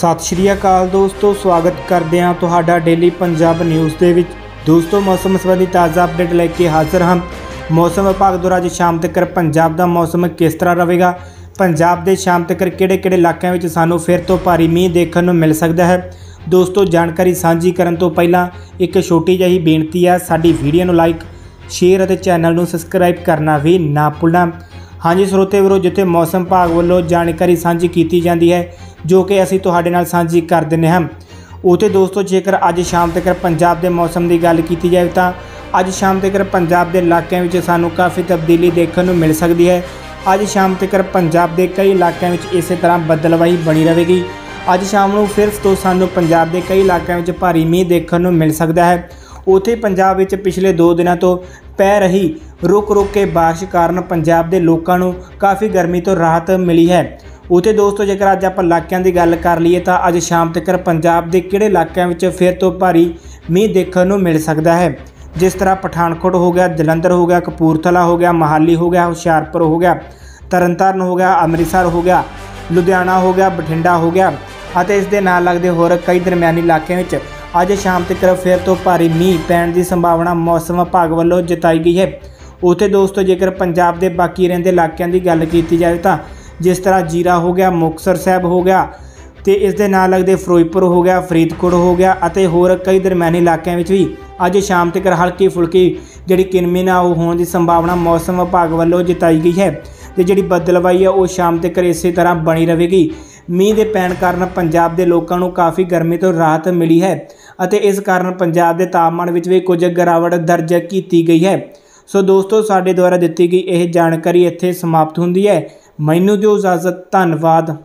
सत श्री अकाल दोस्तों, स्वागत करते हैं तुहाडा डेली पंजाब न्यूज़ दे विच। दोस्तों, मौसम संबंधी ताज़ा अपडेट लेके हाजिर हम। मौसम विभाग द्वारा अज शाम तक पंजाब का मौसम किस तरह रहेगा, पंजाब के शाम तक किहड़े-किहड़े इलाकों में सानू फिर तो भारी मीह देखण नूं मिल सकता है। दोस्तों, जानकारी सांझी करन तो पहला एक छोटी जी बेनती है, साडी वीडियो नूं लाइक शेयर और चैनल नूं सबसक्राइब करना भी ना भुलना। हाँ जी श्रोते वीरो, जिथे मौसम विभाग वालों जानकारी सांझी की जाती है जो कि असी तुहाडे नाल सांझी कर दिंदे हां। उत्ते दोस्तों जेकर अज शाम तक पंजाब दे मौसम की गल की जाए तो अज शाम तक पंजाब के इलाकों में सानू काफ़ी तब्दीली देखने को मिल सकती है। अज शाम तक पंजाब के कई इलाकों में इस तरह बदलवाही बनी रहेगी। अज शाम को फिर तो सानू पंजाब के कई इलाकों में भारी मीह देखने को मिल सकता है। उत्थे पंजाब विच पिछले दो दिनों तो पै रही रुक रुक के बारिश कारण पंजाब के लोगों को काफ़ी गर्मी तो राहत मिली है। उत्ते दोस्तों जेकर अज आप इलाकों की गल कर लीए तो अज शाम तक पंजाब के किहड़े इलाकों में फिर तो भारी मीह देखने को मिल सकता है, जिस तरह पठानकोट हो गया, जलंधर हो गया, कपूरथला हो गया, मोहाली हो गया, हुशियारपुर हो गया, तरन तारण हो गया, अमृतसर हो गया, लुधियाना हो गया, बठिंडा हो गया और इस दे नाल लगदे होर कई दरम्यानी इलाकों में अज शाम तक फिर तो भारी मीह पैण की संभावना मौसम विभाग वालों जताई गई है। उत्ते दोस्तों जेकर पंजाब के बाकी रहिंदे इलाकों की गल की जाए तो जिस तरह जीरा हो गया, मुक्तसर साहब हो गया तो इस दे नाल लगदे फिरोजपुर हो गया, फरीदकोट हो गया और होर कई दरम्यानी इलाकों में भी अज शाम तक हल्की फुल्की जिहड़ी किनमी ना होने की संभावना मौसम विभाग वालों जताई गई है। तो जिहड़ी बदलवाई है वो शाम तक इस तरह बनी रहेगी। मीह के पैण कारण पंजाब के लोगों को काफ़ी गर्मी तो राहत मिली है और इस कारण पंजाब के तापमान में भी कुछ गिरावट दर्ज की गई है। सो दोस्तों, साडे द्वारा दिती गई यह जानकारी इत्थे समाप्त हुंदी है। मैनू दिओ इजाजत, धन्नवाद।